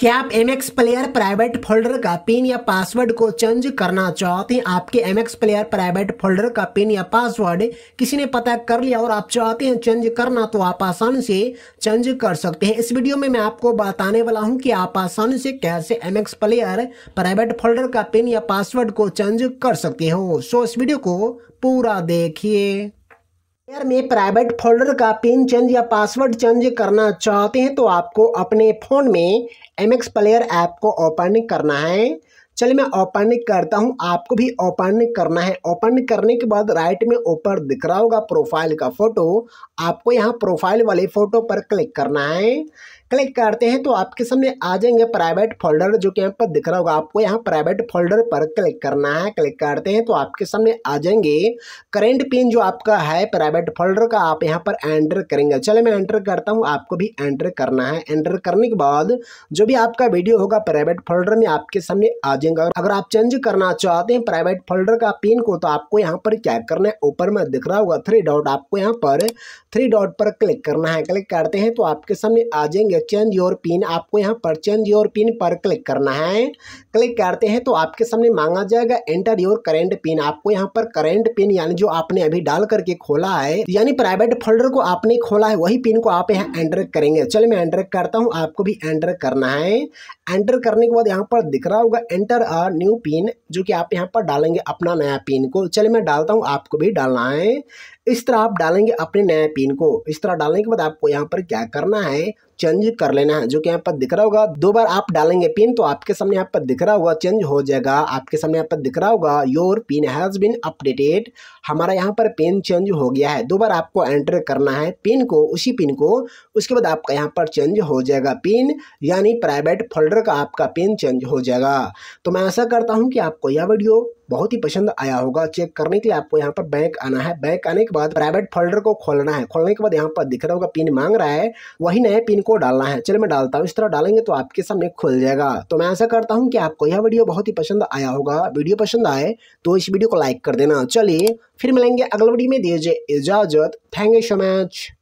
क्या आप MX player private folder का पिन या पासवर्ड को चेंज करना चाहते हैं? आपके MX प्लेयर प्राइवेट फोल्डर का पिन या पासवर्ड किसी ने पता कर लिया और आप चाहते हैं चेंज करना, तो आप आसानी से चेंज कर सकते हैं। इस वीडियो में मैं आपको बताने वाला हूं कि आप आसानी से कैसे MX प्लेयर प्राइवेट फोल्डर का पिन या पासवर्ड को चेंज कर सकते हो। सो इस वीडियो को पूरा देखिए। प्लेयर में प्राइवेट फोल्डर का पिन चेंज या पासवर्ड चेंज करना चाहते हैं तो आपको अपने फ़ोन में MX प्लेयर ऐप को ओपन करना है। चलिए मैं ओपन करता हूं, आपको भी ओपन करना है। ओपन करने के बाद राइट में ऊपर दिख रहा होगा प्रोफाइल का फ़ोटो, आपको यहां प्रोफाइल वाले फ़ोटो पर क्लिक करना है। क्लिक करते हैं तो आपके सामने आ जाएंगे प्राइवेट फोल्डर, जो कि यहाँ पर दिख रहा होगा। आपको यहाँ प्राइवेट फोल्डर पर क्लिक करना है। क्लिक करते हैं तो आपके सामने आ जाएंगे करेंट पिन जो आपका है प्राइवेट फोल्डर का, आप यहाँ पर एंटर करेंगे। चले मैं एंटर करता हूँ, आपको भी एंटर करना है। एंटर करने के बाद जो भी आपका वीडियो होगा प्राइवेट फोल्डर में आपके सामने आ जाएगा। अगर आप चेंज करना चाहते हैं प्राइवेट फोल्डर का पिन को, तो आपको यहाँ पर क्या करना है, ऊपर में दिख रहा होगा थ्री डॉट, आपको यहाँ पर थ्री डॉट पर क्लिक करना है। क्लिक करते हैं तो आपके सामने आ जाएंगे चेंज योर पिन, आपको यहां पर चेंज योर पिन पर क्लिक करना है। क्लिक करते हैं तो आपके सामने मांगा जाएगा एंटर योर करेंट पिन, आपको यहां पर करेंट पिन यानी जो आपने अभी डाल करके खोला है, यानी प्राइवेट फोल्डर को आपने खोला है वही पिन को आप यहां एंटर करेंगे। चलिए मैं एंटर करता हूं, आपको भी एंटर करना है। एंटर करने के बाद यहाँ पर दिख रहा होगा एंटर अ न्यू पिन, जो कि आप यहाँ पर डालेंगे अपना नया पिन को। चलिए मैं डालता हूँ, आपको भी डालना है। इस तरह आप डालेंगे अपने नया पिन को। इस तरह डालने के बाद आपको यहाँ पर क्या करना है, चेंज कर लेना है, जो कि यहाँ पर दिख रहा होगा। दो बार आप डालेंगे पिन तो आपके सामने यहाँ पर दिख रहा होगा चेंज हो जाएगा। आपके सामने यहाँ पर दिख रहा होगा your pin has been updated, हमारा यहाँ पर पिन चेंज हो गया है। दो बार आपको एंटर करना है पिन को, उसी पिन को, उसके बाद आपका यहाँ पर चेंज हो जाएगा पिन, यानी प्राइवेट फोल्डर का आपका पिन चेंज हो जाएगा। तो मैं ऐसा करता हूँ कि आपको यह वीडियो बहुत ही पसंद आया होगा। चेक करने के लिए आपको यहाँ पर बैंक आना है। बैंक आने के बाद प्राइवेट फोल्डर को खोलना है। खोलने के बाद यहाँ पर दिख रहा होगा पिन मांग रहा है, वही नए पिन को डालना है। चलिए मैं डालता हूँ। इस तरह डालेंगे तो आपके सामने खुल जाएगा। तो मैं ऐसा करता हूँ कि आपको यह वीडियो बहुत ही पसंद आया होगा। वीडियो पसंद आए तो इस वीडियो को लाइक कर देना। चलिए फिर मिलेंगे अगले वीडियो में। दीजिए इजाजत। Thank you so much.